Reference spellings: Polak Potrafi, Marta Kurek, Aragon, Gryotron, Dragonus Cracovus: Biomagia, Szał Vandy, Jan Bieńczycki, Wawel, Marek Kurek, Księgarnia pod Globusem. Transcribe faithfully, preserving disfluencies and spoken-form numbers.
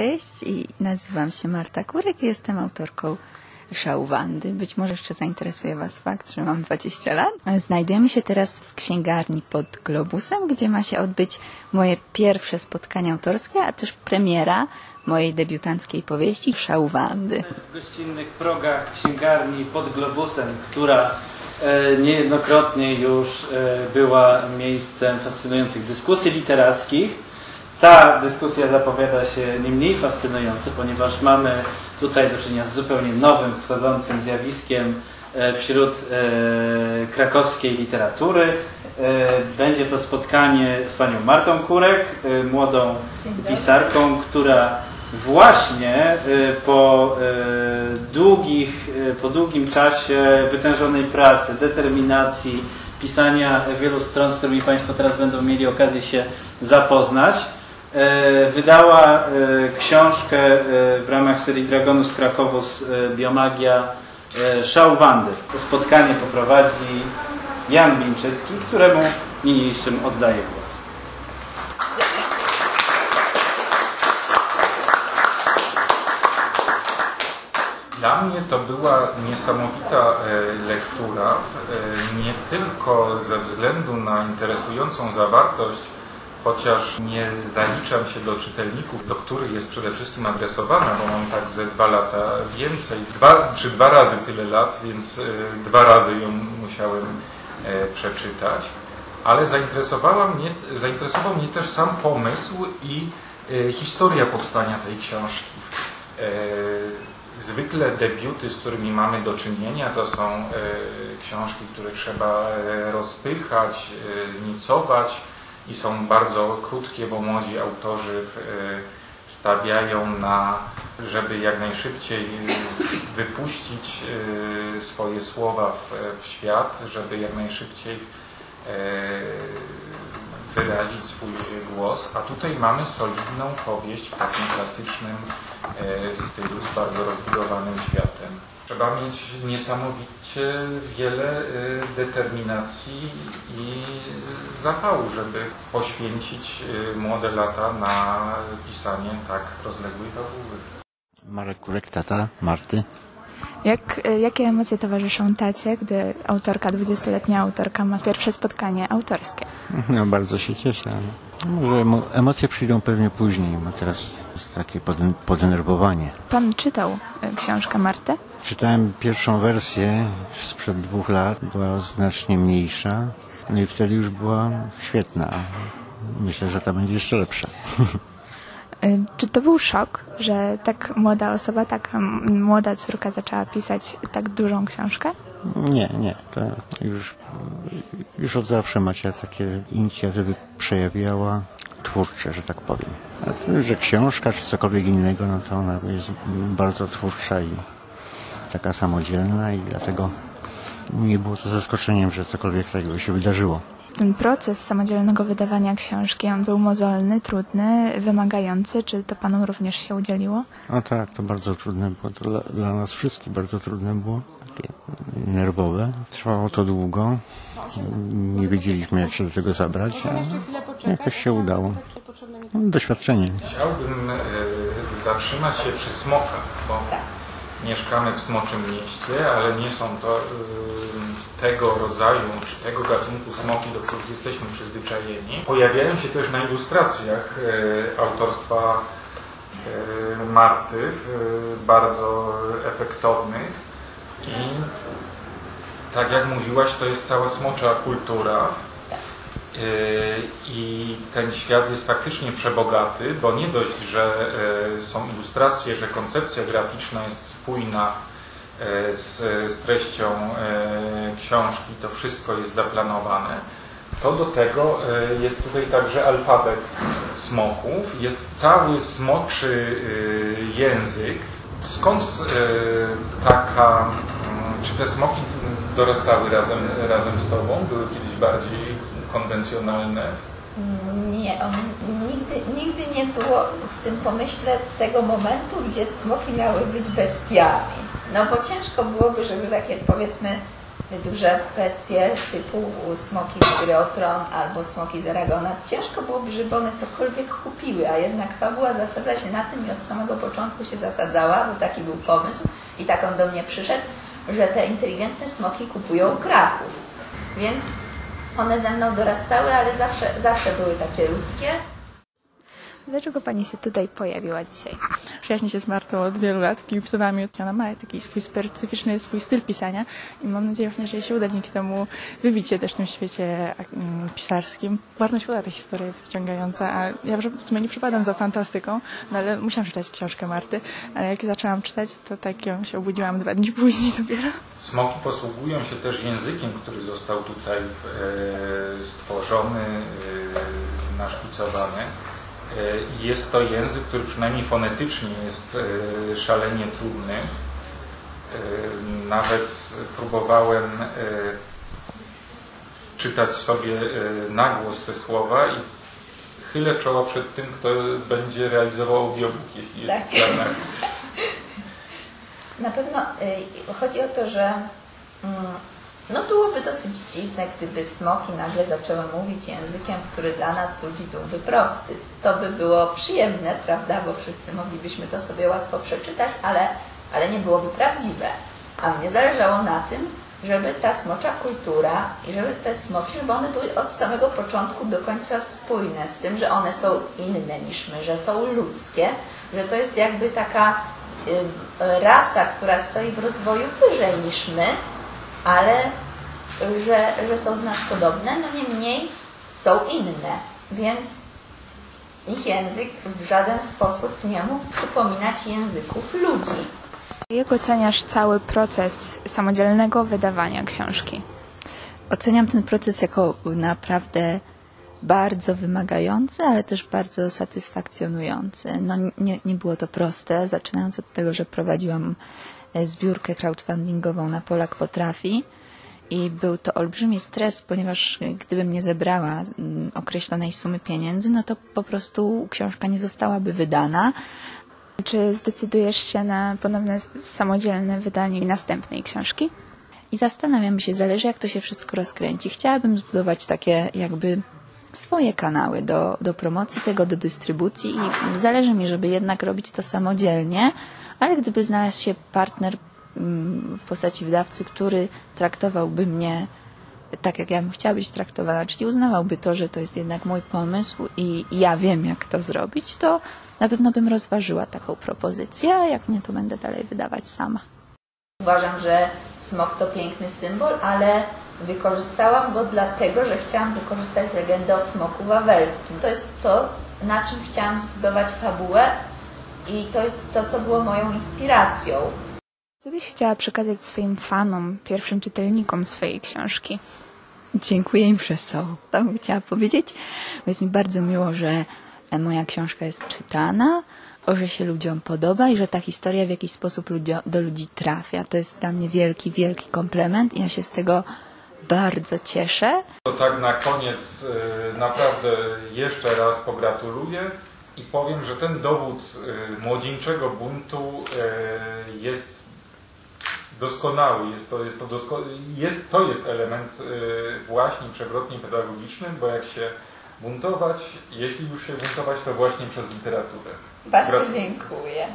Cześć, i nazywam się Marta Kurek i jestem autorką Szału Vandy. Być może jeszcze zainteresuje Was fakt, że mam dwadzieścia lat. Znajdujemy się teraz w księgarni pod Globusem, gdzie ma się odbyć moje pierwsze spotkanie autorskie, a też premiera mojej debiutanckiej powieści Szału Vandy. W gościnnych progach księgarni pod Globusem, która niejednokrotnie już była miejscem fascynujących dyskusji literackich. Ta dyskusja zapowiada się nie mniej fascynująco, ponieważ mamy tutaj do czynienia z zupełnie nowym, wschodzącym zjawiskiem wśród krakowskiej literatury. Będzie to spotkanie z panią Martą Kurek, młodą pisarką, która właśnie po, długich, po długim czasie wytężonej pracy, determinacji, pisania wielu stron, z którymi Państwo teraz będą mieli okazję się zapoznać, wydała książkę w ramach serii Dragonus Cracovus: Biomagia, Szał Vandy. Spotkanie poprowadzi Jan Bieńczycki, któremu niniejszym oddaję głos. Dla mnie to była niesamowita lektura, nie tylko ze względu na interesującą zawartość, chociaż nie zaliczam się do czytelników, do których jest przede wszystkim adresowana, bo mam tak ze dwa lata więcej, dwa, czy dwa razy tyle lat, więc dwa razy ją musiałem przeczytać. Ale zainteresowała mnie, zainteresował mnie też sam pomysł i historia powstania tej książki. Zwykle debiuty, z którymi mamy do czynienia, to są książki, które trzeba rozpychać, nicować, i są bardzo krótkie, bo młodzi autorzy stawiają na, żeby jak najszybciej wypuścić swoje słowa w świat, żeby jak najszybciej wyrazić swój głos, a tutaj mamy solidną powieść w takim klasycznym stylu z bardzo rozbudowanym światem. Trzeba mieć niesamowicie wiele determinacji i zapału, żeby poświęcić młode lata na pisanie tak rozległej fabuły. Marek Kurek, tata Marty. Jak, jakie emocje towarzyszą tacie, gdy autorka, dwudziestoletnia autorka ma pierwsze spotkanie autorskie? No, bardzo się cieszę. Może emocje przyjdą pewnie później, ma teraz takie podenerwowanie. Pan czytał książkę Marty? Czytałem pierwszą wersję sprzed dwóch lat, była znacznie mniejsza, no i wtedy już była świetna. Myślę, że ta będzie jeszcze lepsza. Czy to był szok, że tak młoda osoba, taka młoda córka zaczęła pisać tak dużą książkę? Nie, nie. To już, już od zawsze Macia takie inicjatywy przejawiała, twórcze, że tak powiem. A, że książka czy cokolwiek innego, no to ona jest bardzo twórcza i taka samodzielna, i dlatego nie było to zaskoczeniem, że cokolwiek takiego się wydarzyło. Ten proces samodzielnego wydawania książki, on był mozolny, trudny, wymagający. Czy to Panu również się udzieliło? No tak, to bardzo trudne było. To dla, dla nas wszystkich bardzo trudne było. Takie nerwowe. Trwało to długo. Nie wiedzieliśmy, jak się do tego zabrać. Jakoś się udało. Doświadczenie. Chciałbym y, zatrzymać się przy smokach, bo mieszkamy w Smoczym Mieście, ale nie są to y, tego rodzaju, czy tego gatunku smoki, do których jesteśmy przyzwyczajeni. Pojawiają się też na ilustracjach y, autorstwa y, Marty, y, bardzo efektownych. I tak jak mówiłaś, to jest cała smocza kultura. I ten świat jest faktycznie przebogaty, bo nie dość, że są ilustracje, że koncepcja graficzna jest spójna z, z treścią książki, to wszystko jest zaplanowane, to do tego jest tutaj także alfabet smoków, jest cały smoczy język. Skąd taka, czy te smoki dorastały razem, razem z Tobą, były kiedyś bardziej konwencjonalne? Nie, on nigdy, nigdy nie było w tym pomyśle tego momentu, gdzie smoki miały być bestiami. No bo ciężko byłoby, żeby takie, powiedzmy, duże bestie typu smoki z Gryotron albo smoki z Aragona. Ciężko byłoby, żeby one cokolwiek kupiły, a jednak fabuła zasadza się na tym i od samego początku się zasadzała, bo taki był pomysł i tak on do mnie przyszedł, że te inteligentne smoki kupują Kraków. Więc one ze mną dorastały, ale zawsze, zawsze były takie ludzkie. Dlaczego Pani się tutaj pojawiła dzisiaj? Przyjaźnię się z Martą od wielu lat, pisała mi od Jana. Ma taki swój specyficzny, swój styl pisania i mam nadzieję właśnie, że jej się uda dzięki temu wybić się też w tym świecie pisarskim. Bardzo się uda, ta historia jest wciągająca, a ja w sumie nie przypadam za fantastyką, no ale musiałam czytać książkę Marty, ale jak zaczęłam czytać, to tak ją się obudziłam dwa dni później dopiero. Smoki posługują się też językiem, który został tutaj e, stworzony, e, naszkucowany. Jest to język, który przynajmniej fonetycznie jest szalenie trudny. Nawet próbowałem czytać sobie na głos te słowa i chylę czoła przed tym, kto będzie realizował audiobook, jeśli jest w planach. Na pewno chodzi o to, że no byłoby dosyć dziwne, gdyby smoki nagle zaczęły mówić językiem, który dla nas ludzi byłby prosty. To by było przyjemne, prawda, bo wszyscy moglibyśmy to sobie łatwo przeczytać, ale, ale nie byłoby prawdziwe. A mnie zależało na tym, żeby ta smocza kultura i żeby te smoki, żeby one były od samego początku do końca spójne z tym, że one są inne niż my, że są ludzkie, że to jest jakby taka y, rasa, która stoi w rozwoju wyżej niż my, ale że, że są do nas podobne, no niemniej są inne, więc ich język w żaden sposób nie mógł przypominać języków ludzi. Jak oceniasz cały proces samodzielnego wydawania książki? Oceniam ten proces jako naprawdę bardzo wymagający, ale też bardzo satysfakcjonujący. No nie, nie było to proste, zaczynając od tego, że prowadziłam zbiórkę crowdfundingową na Polak Potrafi i był to olbrzymi stres, ponieważ gdybym nie zebrała określonej sumy pieniędzy, no to po prostu książka nie zostałaby wydana. Czy zdecydujesz się na ponowne samodzielne wydanie następnej książki? I zastanawiam się, zależy jak to się wszystko rozkręci. Chciałabym zbudować takie jakby swoje kanały do, do promocji tego, do dystrybucji i zależy mi, żeby jednak robić to samodzielnie, ale gdyby znalazł się partner w postaci wydawcy, który traktowałby mnie tak, jak ja bym chciała być traktowana, czyli uznawałby to, że to jest jednak mój pomysł i ja wiem, jak to zrobić, to na pewno bym rozważyła taką propozycję, a jak nie, to będę dalej wydawać sama. Uważam, że smok to piękny symbol, ale wykorzystałam go dlatego, że chciałam wykorzystać legendę o smoku wawelskim. To jest to, na czym chciałam zbudować fabułę, i to jest to, co było moją inspiracją. Co byś chciała przekazać swoim fanom, pierwszym czytelnikom swojej książki? Dziękuję im, że są. To bym chciała powiedzieć. Jest mi bardzo miło, że moja książka jest czytana, że się ludziom podoba i że ta historia w jakiś sposób do ludzi trafia. To jest dla mnie wielki, wielki komplement i ja się z tego bardzo cieszę. To tak na koniec naprawdę jeszcze raz pogratuluję. I powiem, że ten dowód młodzieńczego buntu jest doskonały. Jest to, jest to, dosko jest, to jest element właśnie przewrotnie pedagogiczny, bo jak się buntować, jeśli już się buntować, to właśnie przez literaturę. Bardzo dziękuję.